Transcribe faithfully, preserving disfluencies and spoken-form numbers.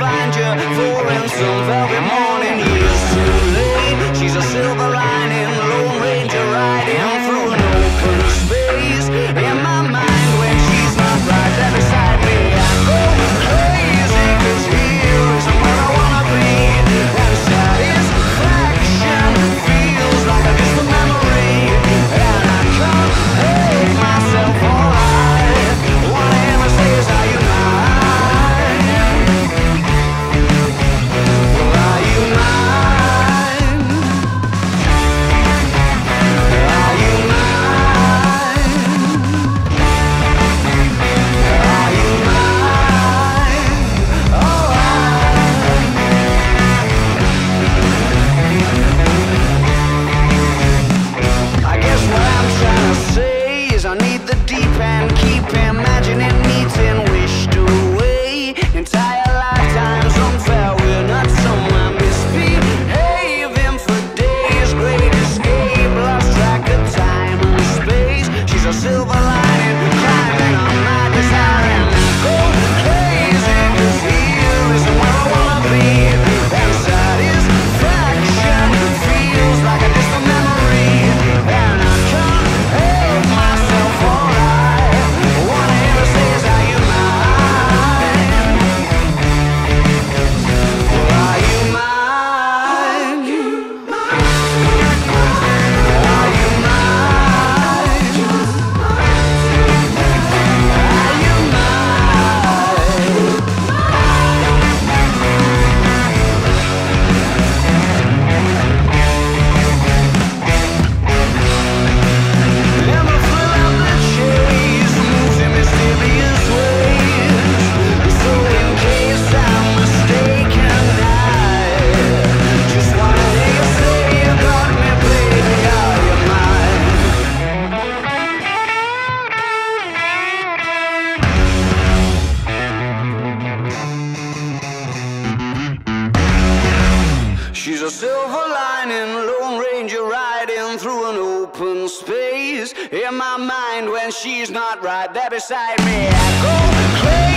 find you for ransom every morning. Years too late, she's a silver lining, Lone Ranger riding through an open space. In my mind, when she's not right there beside me, I'm going crazy, cause here is where I wanna be. And satisfaction feels like a distant memory, and I can't hate myself for life. What I ever say is I in my mind when she's not right there beside me. I go crazy.